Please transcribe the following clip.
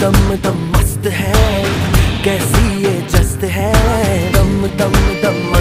दम दम मस्त है, कैसी ये जस्त है, दम दम दम